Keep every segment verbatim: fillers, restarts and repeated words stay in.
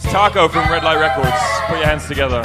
It's Tako from Red Light Records. Put your hands together.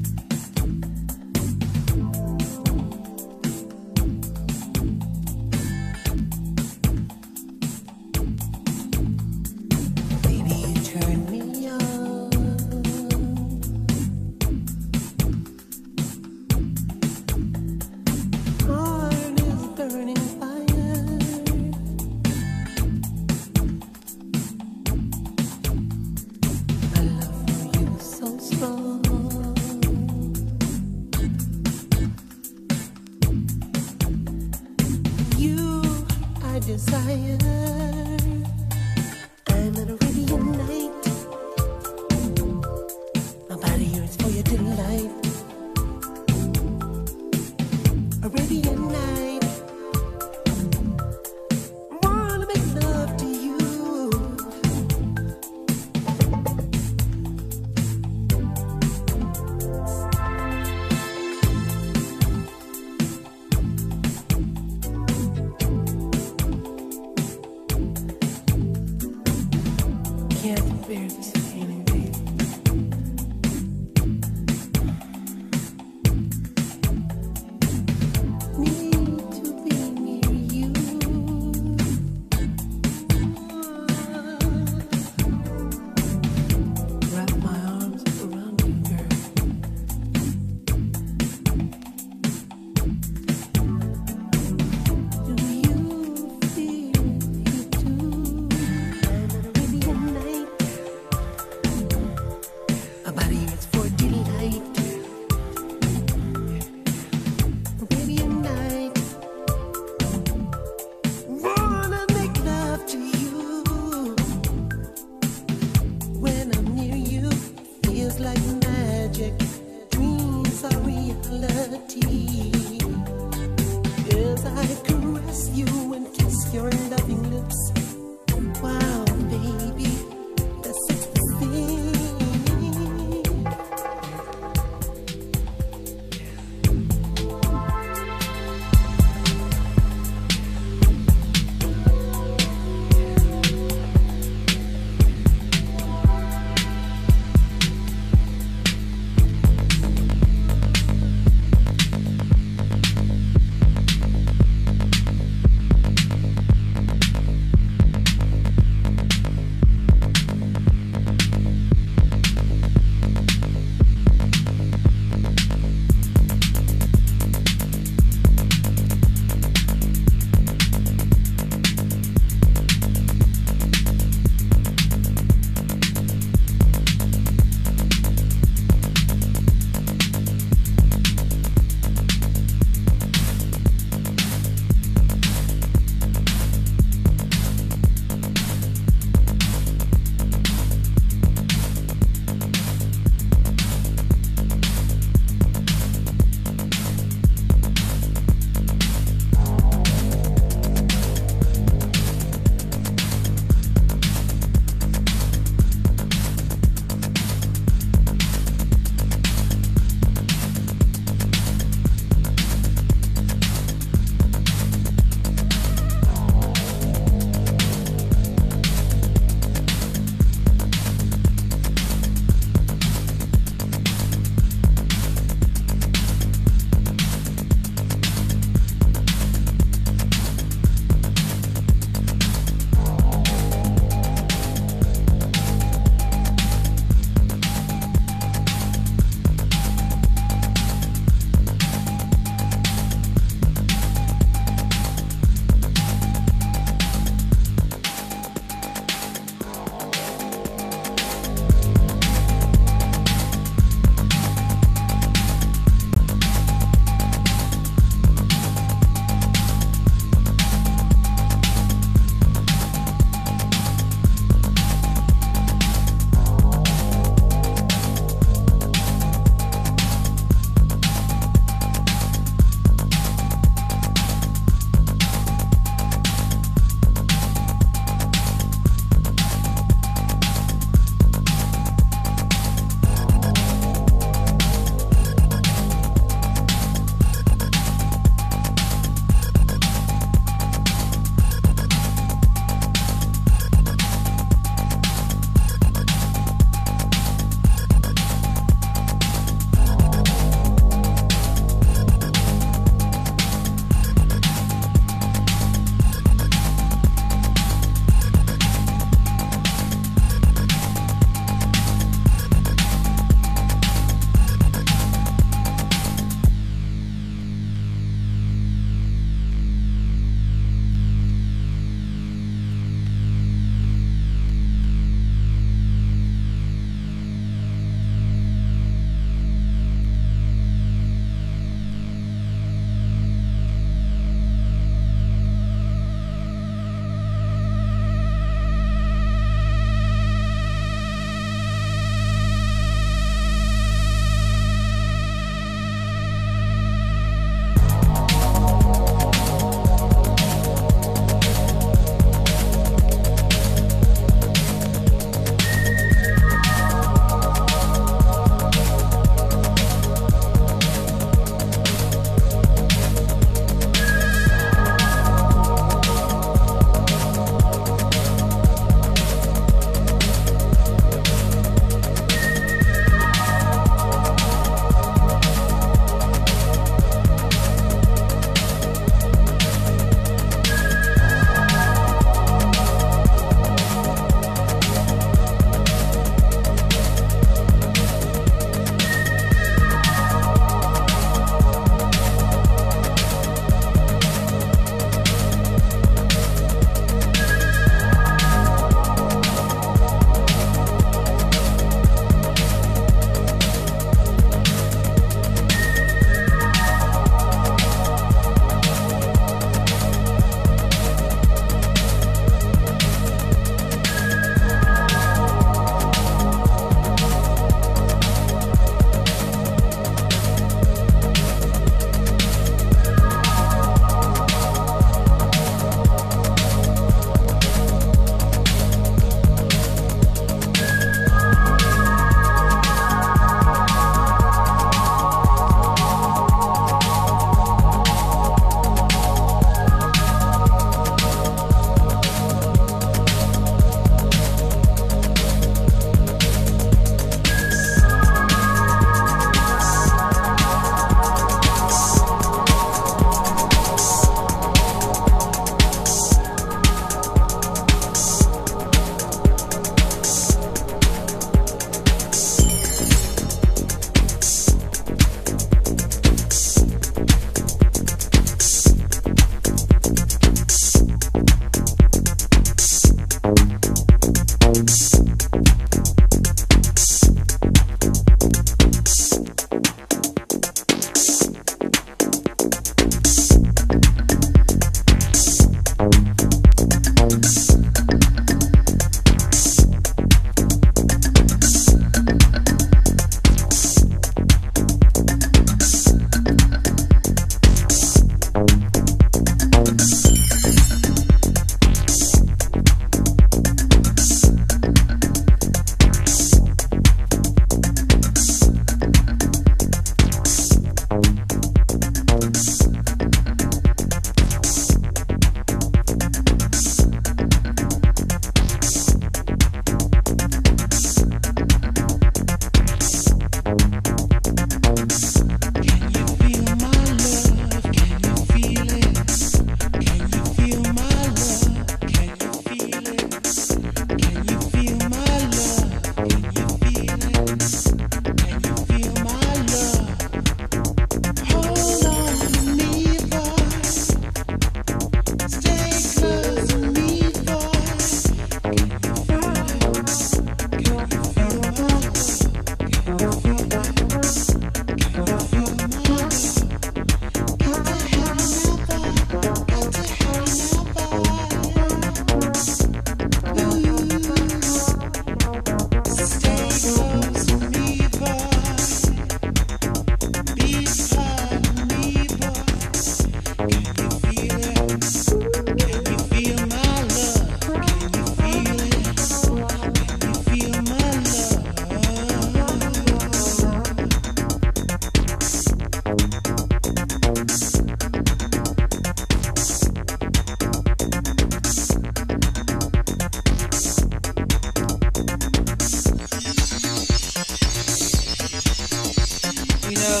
know,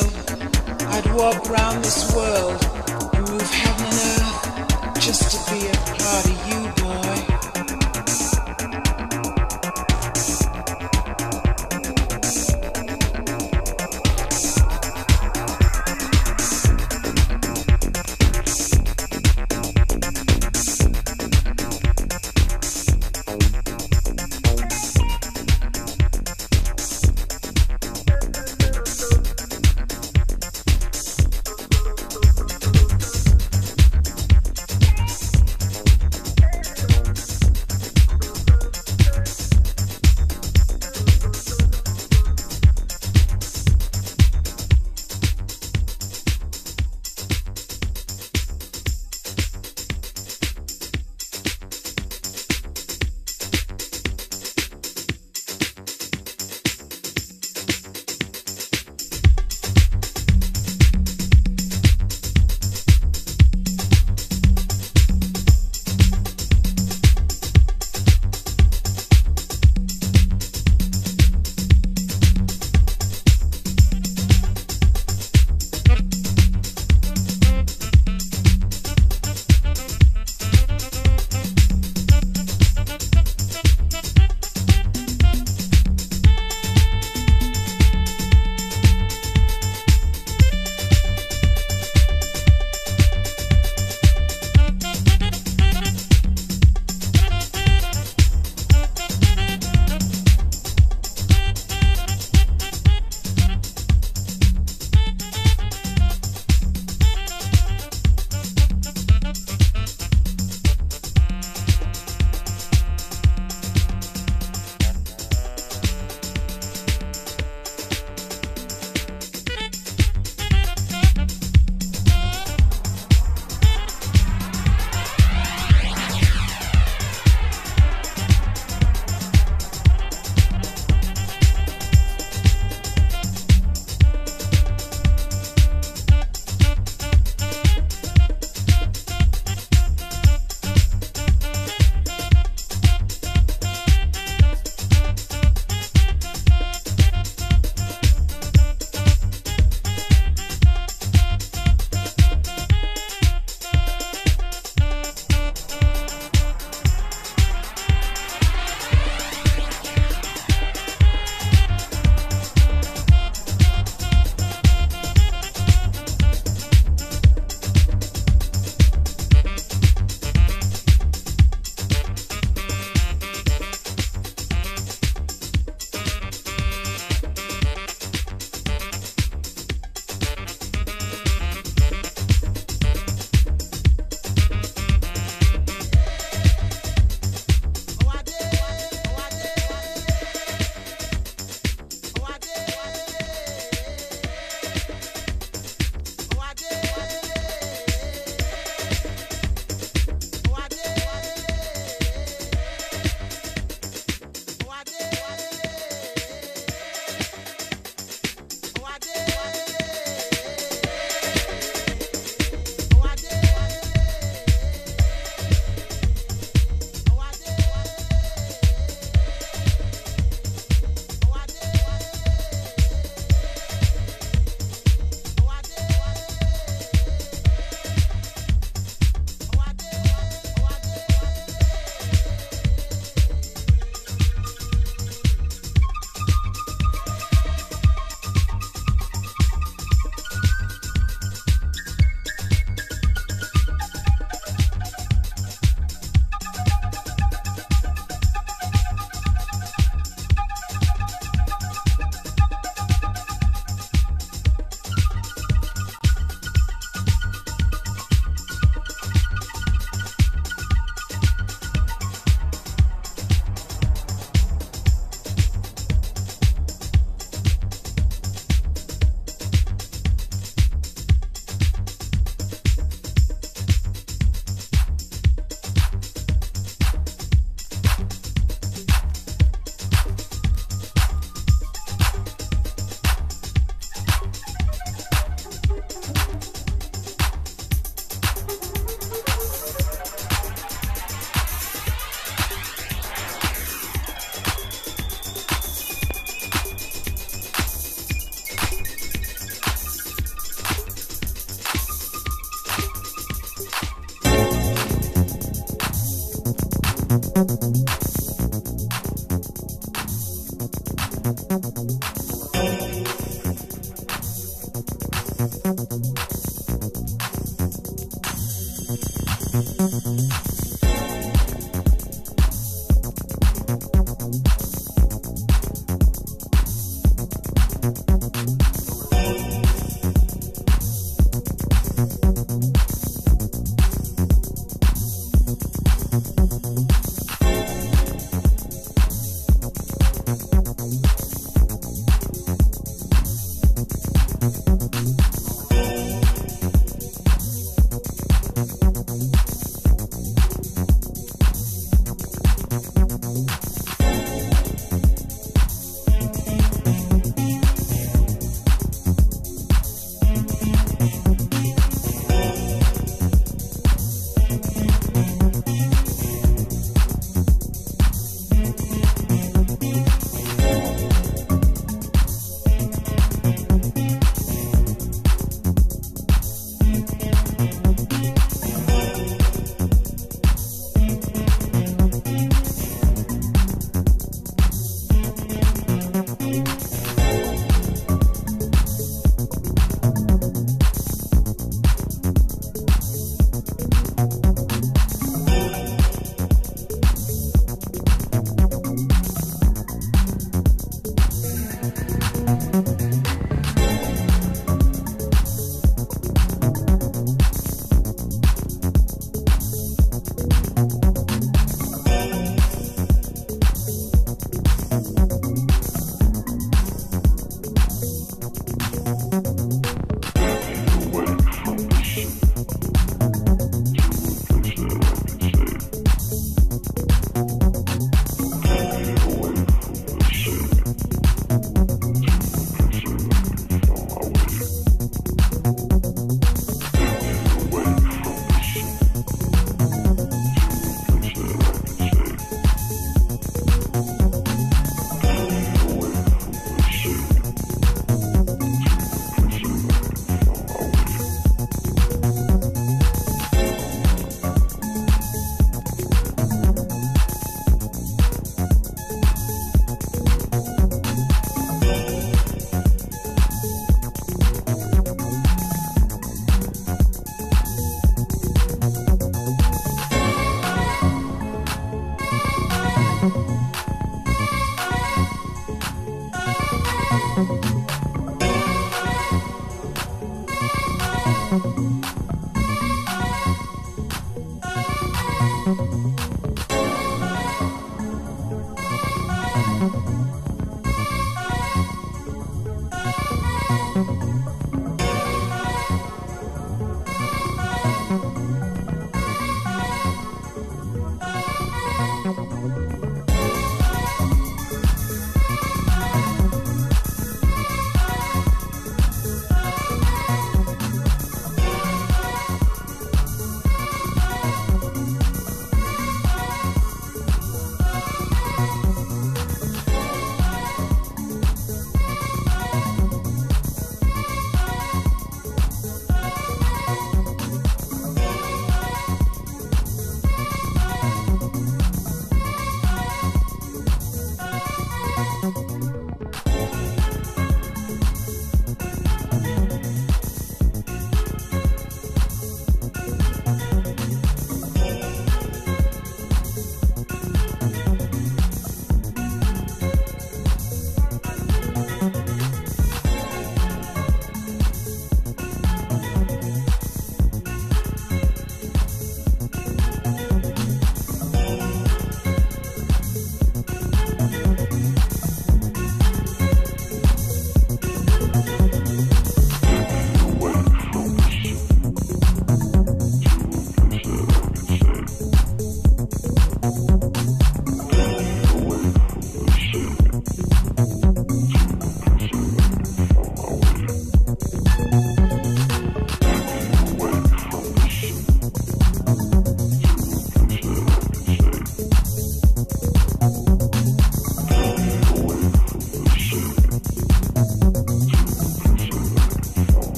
I'd walk round this world and move heaven and earth just to be a part of you, boy.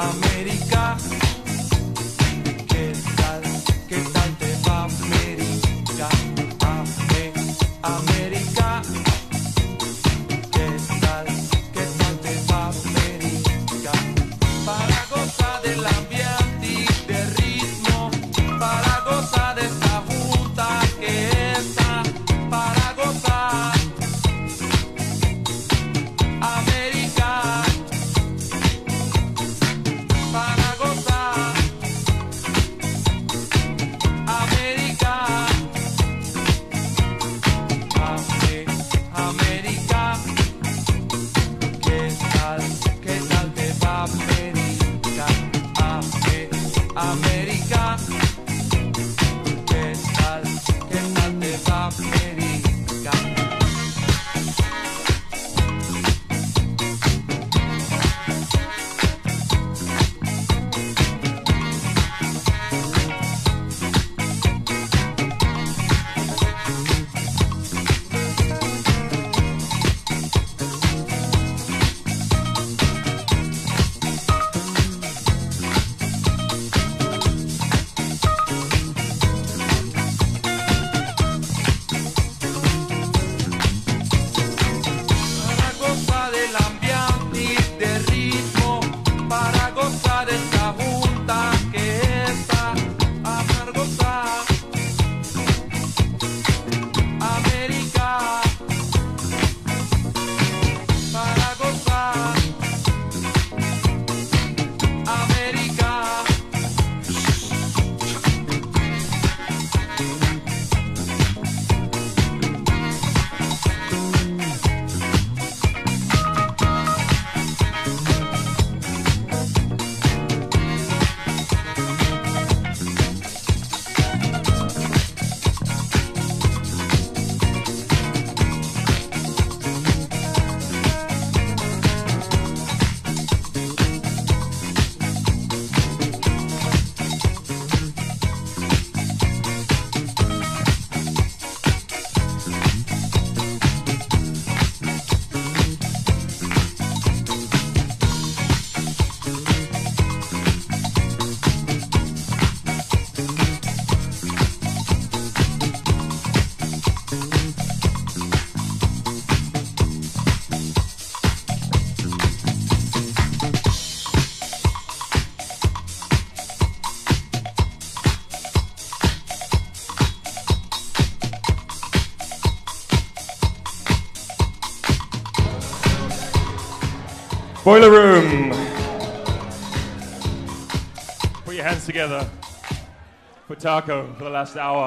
América. ¿Qué tal? ¿Qué tal te va, América? Amé, América. ¿Qué tal? ¿Qué tal te va, América? Para gozar del ambiente y del ritmo, para gozar de esta junta que está, para gozar. América, ¿qué tal? ¿Qué tal te va, América? Boiler Room. Put your hands together for Tako for the last hour.